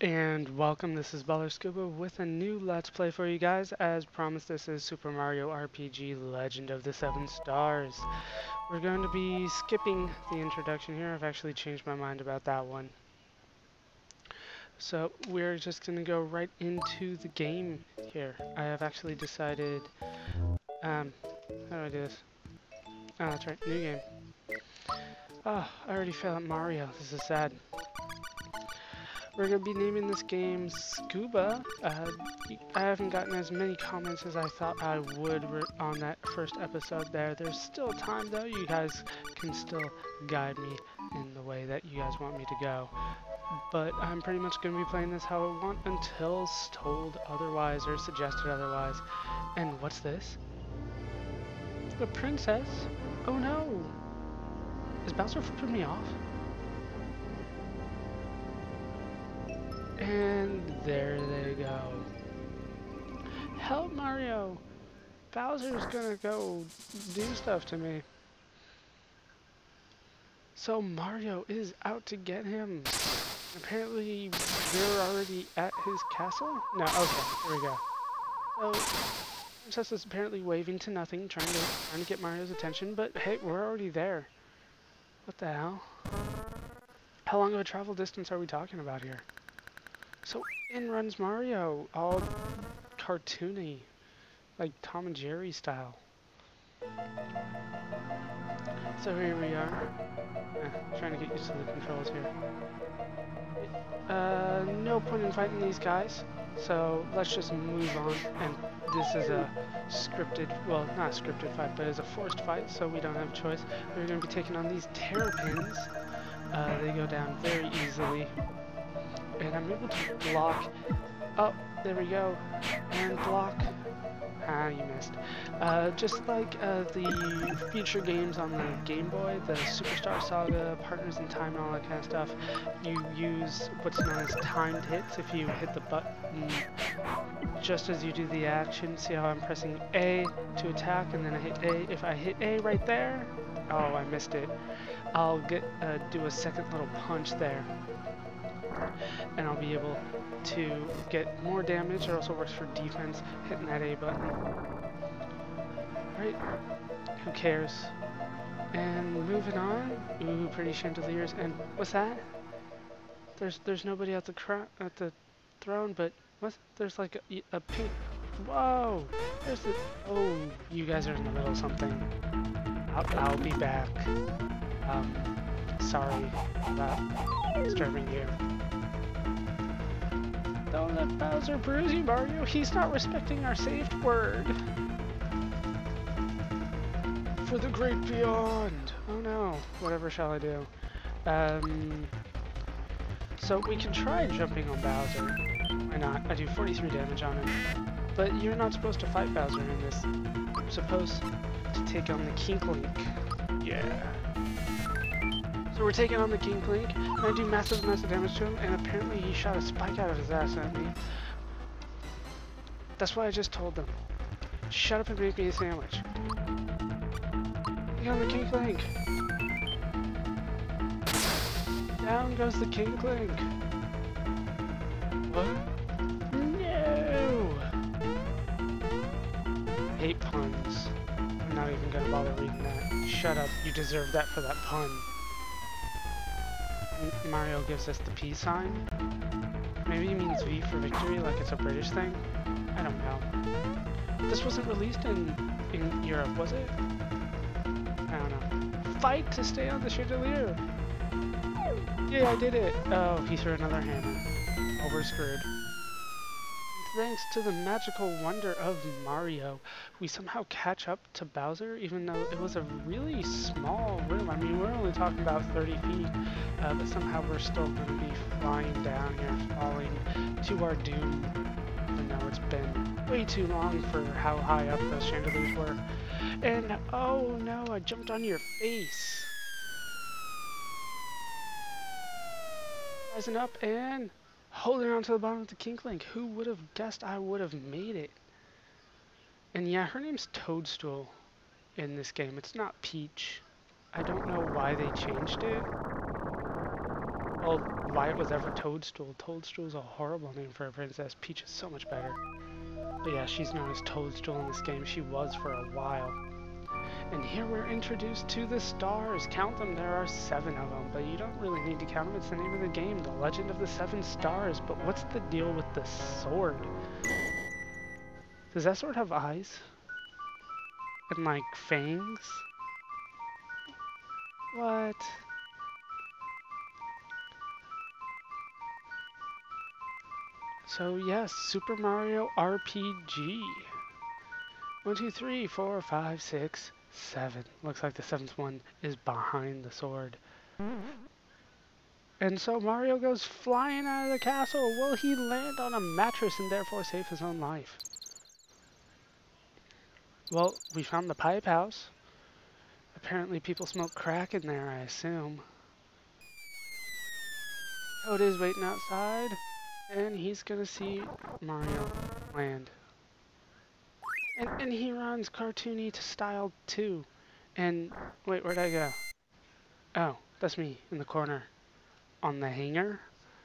And welcome, this is Ballerscuba with a new Let's Play for you guys. As promised, this is Super Mario RPG Legend of the Seven Stars. We're going to be skipping the introduction here. I've actually changed my mind about that one. So we're just going to go right into the game here. I have actually decided... how do I do this? Oh, that's right, new game. Oh, I already failed at Mario. This is sad. We're going to be naming this game Scuba. I haven't gotten as many comments as I thought I would on that first episode there. There's still time though. You guys can still guide me in the way that you guys want me to go. But I'm pretty much going to be playing this how I want until told otherwise or suggested otherwise. And what's this? The princess? Oh no! Is Bowser flipping me off? And there they go. Help, Mario! Bowser's gonna go do stuff to me. So Mario is out to get him. Apparently, we're already at his castle? No, okay, here we go. So, Princess is apparently waving to nothing, trying to get Mario's attention, but hey, we're already there. What the hell? How long of a travel distance are we talking about here? So in runs Mario, all cartoony, like Tom and Jerry style. So here we are, trying to get used to the controls here. No point in fighting these guys, so let's just move on. And this is a scripted, well, not scripted fight, but it's a forced fight, so we don't have a choice. We're going to be taking on these terrapins. They go down very easily. And I'm able to block. Oh, there we go. And block. Ah, you missed. Just like the future games on the Game Boy, the Superstar Saga, Partners in Time, and all that kind of stuff, you use what's known as timed hits. If you hit the button just as you do the action, see how I'm pressing A to attack, and then I hit A. If I hit A right there, oh, I missed it. I'll get do a second little punch there. And I'll be able to get more damage. It also works for defense, hitting that A button. Alright, who cares? And moving on. Ooh, pretty chandeliers. And what's that? There's nobody at the throne, but what's, there's like a pink... Whoa! There's the... Oh, you guys are in the middle of something. I'll be back. Sorry about disturbing you. Don't let Bowser bruise you, Mario. He's not respecting our saved word. For the great beyond. Oh no. Whatever shall I do? So we can try jumping on Bowser. Why not? I do 43 damage on him. But you're not supposed to fight Bowser in this. You're supposed to take on the Kinklink. Yeah. So we're taking on the Kinklink, and I do massive amounts of damage to him, and apparently he shot a spike out of his ass at me. That's why I just told them. Shut up and make me a sandwich. Take on the Kinklink! Down goes the Kinklink! What? No! I hate puns. I'm not even gonna bother reading that. Shut up, you deserve that for that pun. Mario gives us the P sign. Maybe he means V for victory, like it's a British thing. I don't know. This wasn't released in Europe, was it? I don't know. Fight to stay on the chandelier! Yeah, I did it! Oh, he threw another hammer. Oh, we're screwed. Thanks to the magical wonder of Mario, we somehow catch up to Bowser, even though it was a really small room. I mean, we're only talking about 30 feet, but somehow we're still going to be flying down here, falling to our doom. Even though it's been way too long for how high up those chandeliers were. And oh no, I jumped on your face! Rising up and... holding on to the bottom of the Kinklink. Who would have guessed I would have made it? And yeah, her name's Toadstool in this game. It's not Peach. I don't know why they changed it. Oh, why it was ever Toadstool. Toadstool's a horrible name for a princess. Peach is so much better. But yeah, she's known as Toadstool in this game. She was for a while. And here we're introduced to the stars. Count them, there are 7 of them, but you don't really need to count them. It's the name of the game, The Legend of the Seven Stars. But what's the deal with the sword? Does that sword have eyes? And like fangs? What? So yes, Super Mario RPG. 1, 2, 3, 4, 5, 6, 7. Looks like the 7th one is behind the sword. And so Mario goes flying out of the castle. Will he land on a mattress and therefore save his own life? Well, we found the pipe house. Apparently people smoke crack in there, I assume. Oh, it is waiting outside. And he's gonna see Mario land. And he runs cartoony to style too. And wait, where'd I go? Oh, that's me in the corner. On the hanger?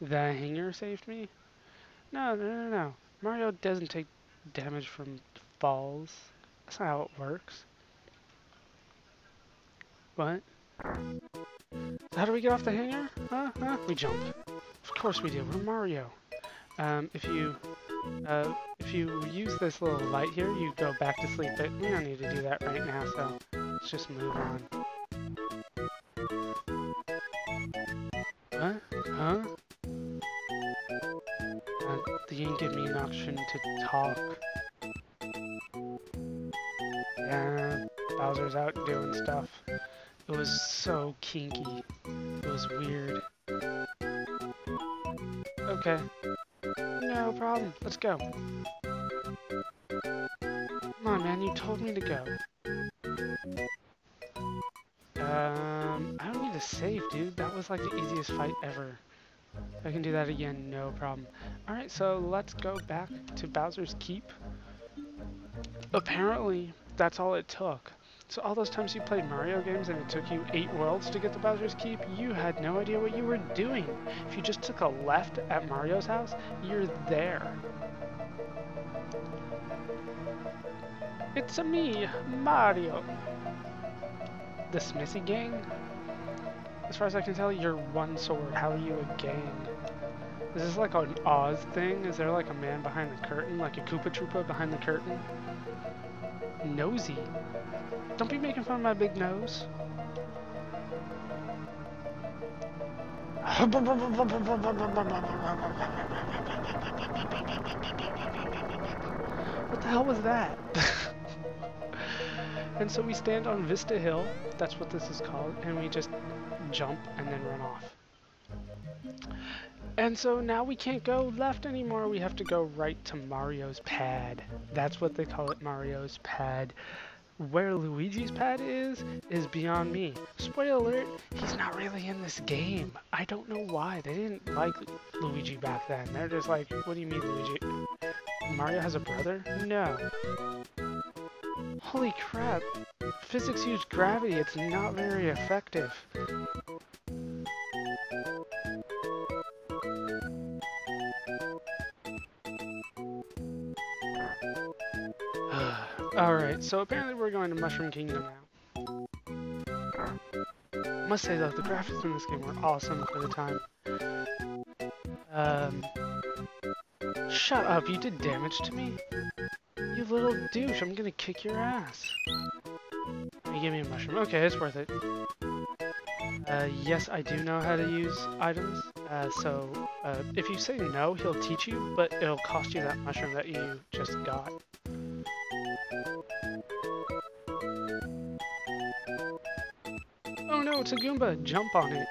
The hanger saved me? No. Mario doesn't take damage from falls. That's not how it works. What? So how do we get off the hanger? Huh? We jump. Of course we do. We're Mario. If you use this little light here, you go back to sleep, but we don't need to do that right now, so let's just move on. Huh? They didn't give me an option to talk. Yeah, Bowser's out doing stuff. It was so kinky. It was weird. Okay. No problem. Let's go. Come on, man. You told me to go. I don't need to save, dude. That was like the easiest fight ever. I can do that again. No problem. Alright, so let's go back to Bowser's Keep. Apparently, that's all it took. So all those times you played Mario games and it took you 8 worlds to get to Bowser's Keep, you had no idea what you were doing. If you just took a left at Mario's house, you're there. It's a me, Mario. The Smithy Gang? As far as I can tell, you're one sword. How are you a gang? Is this like an Oz thing? Is there like a man behind the curtain? Like a Koopa Troopa behind the curtain? Nosy. Don't be making fun of my big nose. What the hell was that? And so we stand on Vista Hill, that's what this is called, and we just jump and then run off. And so now we can't go left anymore, we have to go right to Mario's Pad. That's what they call it, Mario's Pad. Where Luigi's Pad is beyond me. Spoiler alert, he's not really in this game. I don't know why. They didn't like Luigi back then. They're just like, what do you mean, Luigi? Mario has a brother? No. Holy crap. Physics use gravity. It's not very effective. Alright, so apparently we're going to Mushroom Kingdom now. I must say though, the graphics in this game were awesome for the time. Shut up, you did damage to me? You little douche, I'm gonna kick your ass. You give me a mushroom. Okay, it's worth it. Yes, I do know how to use items. So if you say no, he'll teach you, but it'll cost you that mushroom that you just got. Oh no, it's a Goomba! Jump on it!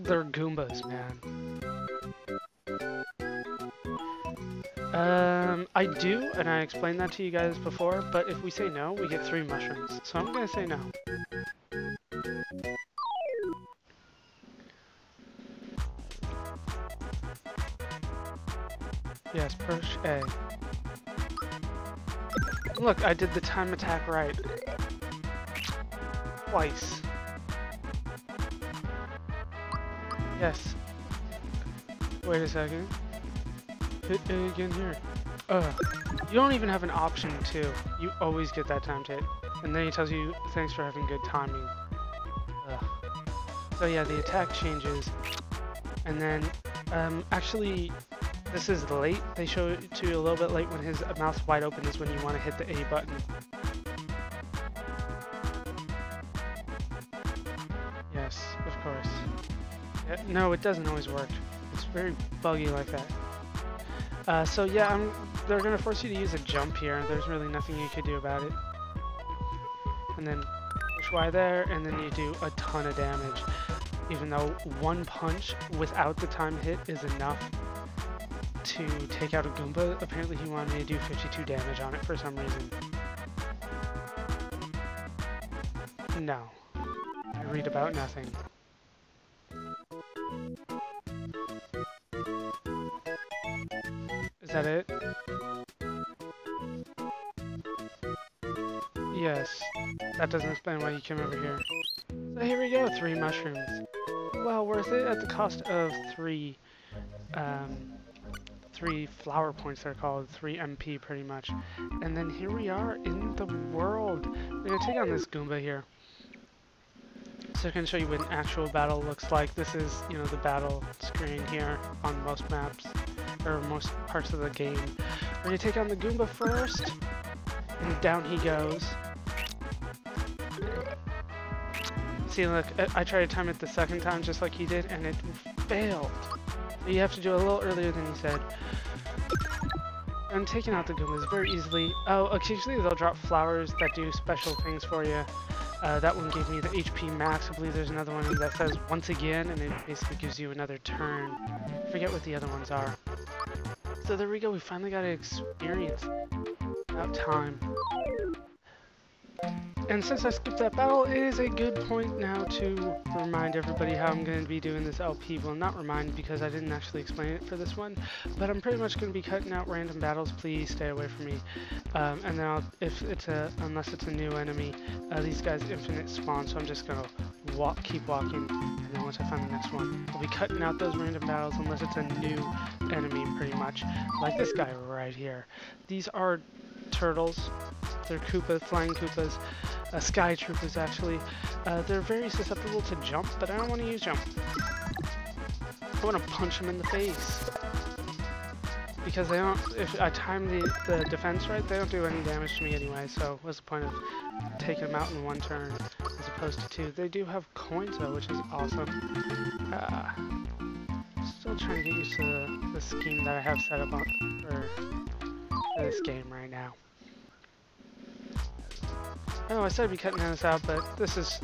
They're Goombas, man. I do, and I explained that to you guys before, but if we say no, we get 3 mushrooms. So I'm gonna say no. Yes, push A. Look, I did the time attack right. Twice. Yes. Wait a second. Hit A again here. You don't even have an option to. You always get that time hit. And then he tells you, thanks for having good timing. So yeah, the attack changes. And then, actually, this is late. They show it to you a little bit late when his mouth's wide open is when you want to hit the A button. Yes, of course. Yeah, no, it doesn't always work. It's very buggy like that. So yeah, they're going to force you to use a jump here. There's really nothing you could do about it. And then push Y there, and then you do a ton of damage. Even though one punch without the time hit is enough to take out a Goomba, apparently he wanted me to do 52 damage on it for some reason. No. I read about nothing. Is that it? Yes. That doesn't explain why you came over here. So here we go, 3 mushrooms. Well worth it at the cost of 3 flower points, they're called, 3 MP pretty much. And then here we are in the world. We're gonna take on this Goomba here. So I can show you what an actual battle looks like. This is, you know, the battle screen here on most maps, or most parts of the game. We're gonna take on the Goomba first, and down he goes. See, look, I tried to time it the second time just like he did, and it failed. You have to do it a little earlier than you said. I'm taking out the Goombas very easily. Oh, occasionally they'll drop flowers that do special things for you. That one gave me the HP max. I believe there's another one that says once again, and it basically gives you another turn. I forget what the other ones are. So there we go. We finally got an experience. About time. And since I skipped that battle, it is a good point now to remind everybody how I'm going to be doing this LP. Well, not remind, because I didn't actually explain it for this one, but I'm pretty much going to be cutting out random battles. Please stay away from me. And then unless it's a new enemy, these guys infinite spawn, so I'm just going to keep walking, and then once I find the next one, I'll be cutting out those random battles unless it's a new enemy, pretty much, like this guy right here. These are turtles. They're Koopa, flying Koopas, Sky Troopas actually. They're very susceptible to jump, but I don't want to use jump. I want to punch them in the face. Because they don't, if I time the defense right, they don't do any damage to me anyway, so what's the point of taking them out in one turn as opposed to 2? They do have coins though, which is awesome. Still trying to get used to the scheme that I have set up for this game right now. I know I said I'd be cutting this out, but this is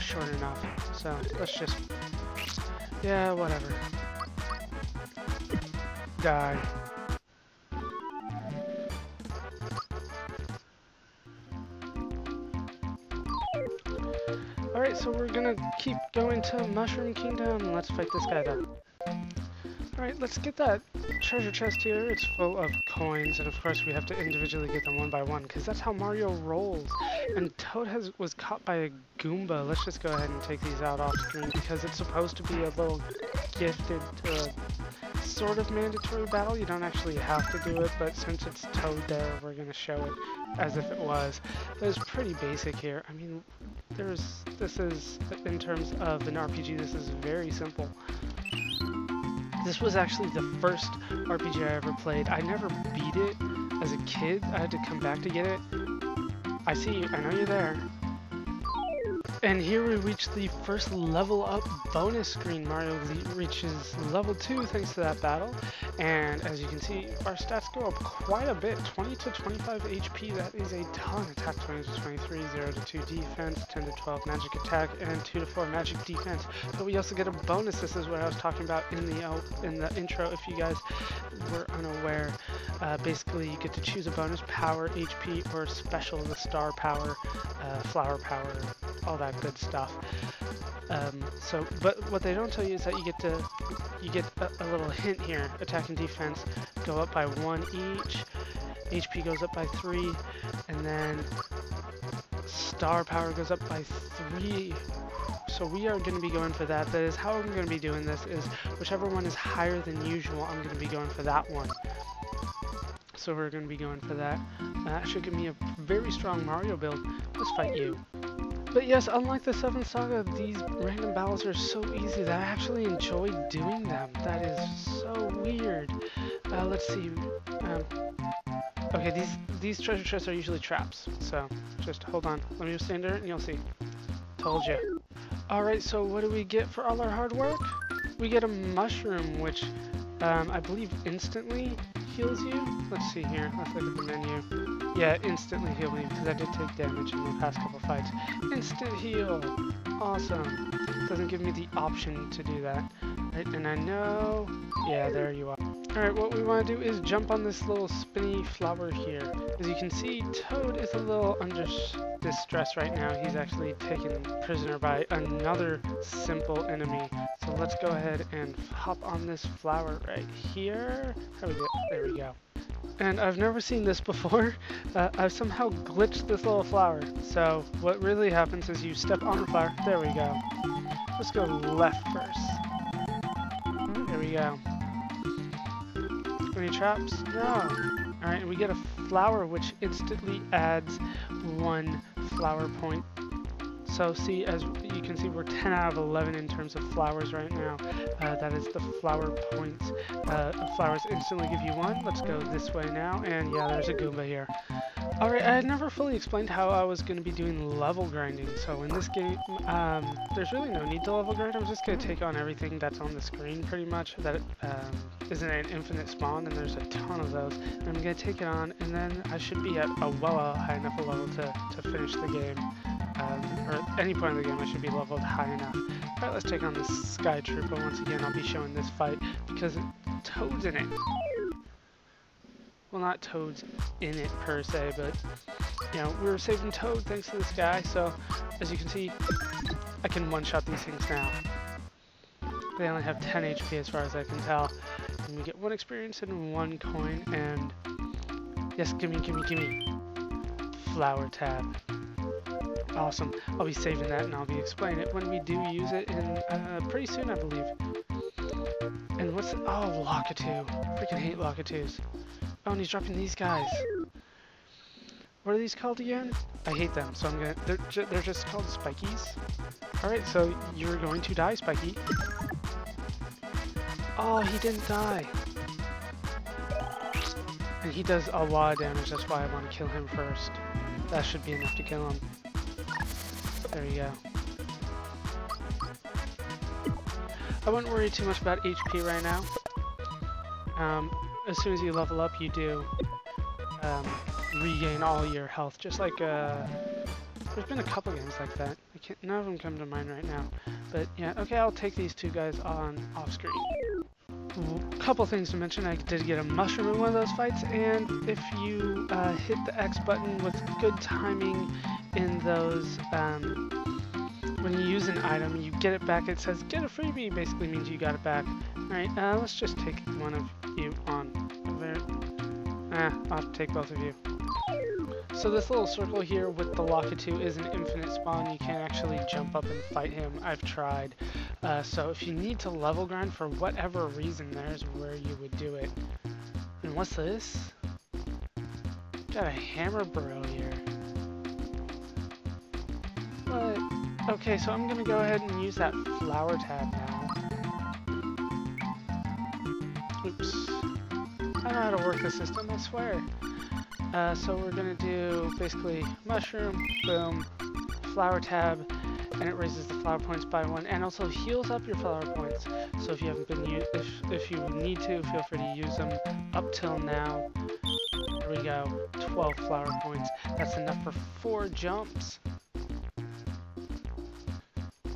short enough, so let's just... yeah, whatever. Die. Alright, so we're gonna keep going to Mushroom Kingdom. Let's fight this guy then. Alright, let's get that treasure chest here. It's full of coins, and of course we have to individually get them one by one, because that's how Mario rolls. And Toad was caught by a Goomba. Let's just go ahead and take these out off screen, because it's supposed to be a little gifted, sort of mandatory battle. You don't actually have to do it, but since it's Toad there, we're going to show it as if it was. But it's pretty basic here. I mean, this is, in terms of an RPG, this is very simple. This was actually the first RPG I ever played. I never beat it as a kid. I had to come back to get it. I see you. I know you're there. And here we reach the first level up bonus screen. Mario reaches level 2 thanks to that battle. And as you can see, our stats go up quite a bit. 20 to 25 HP, that is a ton. Attack 20 to 23, 0 to 2 defense, 10 to 12 magic attack, and 2 to 4 magic defense. But we also get a bonus. This is what I was talking about in the intro, if you guys were unaware. Basically, you get to choose a bonus, power, HP, or special, the star power, flower power, all that good stuff. But what they don't tell you is that you get a little hint here. Attack and defense go up by 1 each, HP goes up by 3, and then star power goes up by 3. So we are going to be going for that. That is how I'm going to be doing this, is whichever one is higher than usual, I'm going to be going for that one. So we're going to be going for that. That should give me a very strong Mario build. Let's fight you. But yes, unlike the Seven Saga, these random battles are so easy that I actually enjoy doing them. That is so weird. Let's see. Okay, these treasure chests are usually traps. So just hold on. Let me just stand there and you'll see. Told you. Alright, so what do we get for all our hard work? We get a mushroom, which I believe instantly heals you. Let's see here. Let's look at the menu. Yeah, instantly heal me because I did take damage in the past couple fights. Instant heal. Awesome. Doesn't give me the option to do that. Right, and I know. Yeah, there you are. Alright, what we want to do is jump on this little spinny flower here. As you can see, Toad is a little under distress right now. He's actually taken prisoner by another simple enemy. So let's go ahead and hop on this flower right here. How do we do it? There we go. And I've never seen this before. I've somehow glitched this little flower. So what really happens is you step on the flower. There we go. Let's go left first. There we go. Any traps? No. Alright, we get a flower which instantly adds 1 flower point. So see, as you can see, we're 10 out of 11 in terms of flowers right now. That is the flower points. Flowers instantly give you 1. Let's go this way now. And yeah, there's a Goomba here. Alright, I had never fully explained how I was going to be doing level grinding. So in this game, there's really no need to level grind. I'm just going to take on everything that's on the screen pretty much. That isn't an infinite spawn, and there's a ton of those. And I'm going to take it on, and then I should be at a well high enough a level to finish the game. Or at any point in the game, I should be leveled high enough. Alright, let's take on this Sky Troopa. Once again, I'll be showing this fight because Toad's in it. Well, not Toad's in it per se, but, you know, we were saving Toad thanks to this guy. So, as you can see, I can one-shot these things now. They only have 10 HP as far as I can tell. And we get 1 experience and 1 coin, and... Yes, gimme. Flower tab. Awesome. I'll be saving that and I'll be explaining it when we do use it in, pretty soon, I believe. And what's... Oh, Lakitu. Freaking hate Lakitus. Oh, and he's dropping these guys. What are these called again? I hate them, so I'm gonna... They're just called Spikies. Alright, so you're going to die, Spiky. Oh, he didn't die. And he does a lot of damage, that's why I want to kill him first. That should be enough to kill him. There we go. I wouldn't worry too much about HP right now. As soon as you level up, you do regain all your health. Just like, there's been a couple games like that. I can't, none of them come to mind right now. But yeah, okay, I'll take these two guys on off screen. Couple things to mention, I did get a mushroom in one of those fights, and if you hit the X button with good timing in those, when you use an item, you get it back. It says, get a freebie, basically means you got it back. Alright, let's just take one of you on. I'll have to take both of you. So this little circle here with the Lakitu is an infinite spawn. You can't actually jump up and fight him. I've tried. So if you need to level grind for whatever reason, there's where you would do it. And what's this? Got a Hammer Bros here. What? Okay, so I'm gonna go ahead and use that flower tab now. Oops. I don't know how to work the system, I swear. So we're gonna do basically mushroom, boom, flower tab, and it raises the flower points by 1, and also heals up your flower points. So if you haven't been if you need to, feel free to use them up till now. There we go, 12 flower points. That's enough for 4 jumps.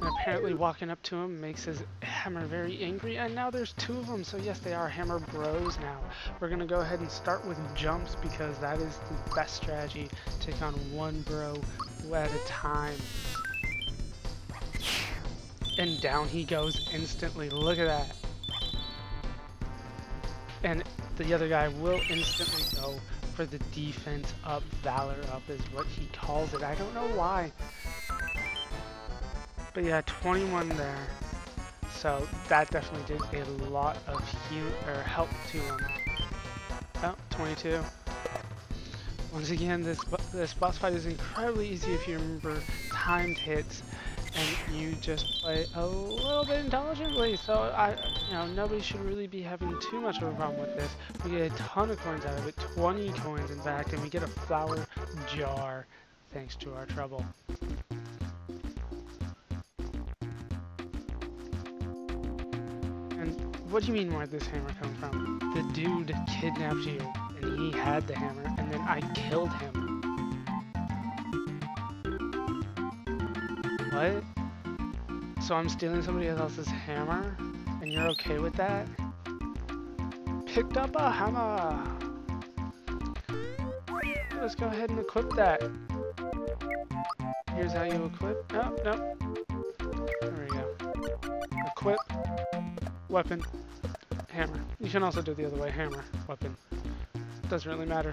And apparently walking up to him makes his hammer very angry, and now there's 2 of them, so yes, they are Hammer Bros now. We're gonna go ahead and start with jumps because that is the best strategy. Take on one bro at a time. And down he goes instantly. Look at that. And the other guy will instantly go for the defense up, valor up is what he calls it. I don't know why. But yeah, 21 there. So that definitely did a lot of help to him. Oh, 22. Once again, this boss fight is incredibly easy if you remember timed hits and you just play a little bit intelligently. So nobody should really be having too much of a problem with this. We get a ton of coins out of it, 20 coins in fact, and we get a flower jar thanks to our trouble. And what do you mean, where'd this hammer come from? The dude kidnapped you, and he had the hammer, and then I killed him. What? So I'm stealing somebody else's hammer, and you're okay with that? Picked up a hammer! Let's go ahead and equip that. Here's how you equip. Oh, no. There we go. Equip. Weapon. Hammer. You can also do it the other way. Hammer. Weapon. Doesn't really matter.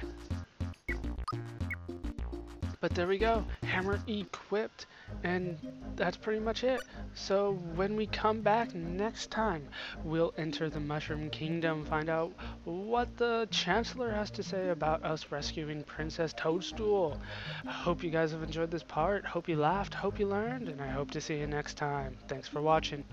But there we go. Hammer equipped. And that's pretty much it. So when we come back next time, we'll enter the Mushroom Kingdom, find out what the Chancellor has to say about us rescuing Princess Toadstool. I hope you guys have enjoyed this part. Hope you laughed. Hope you learned. And I hope to see you next time. Thanks for watching.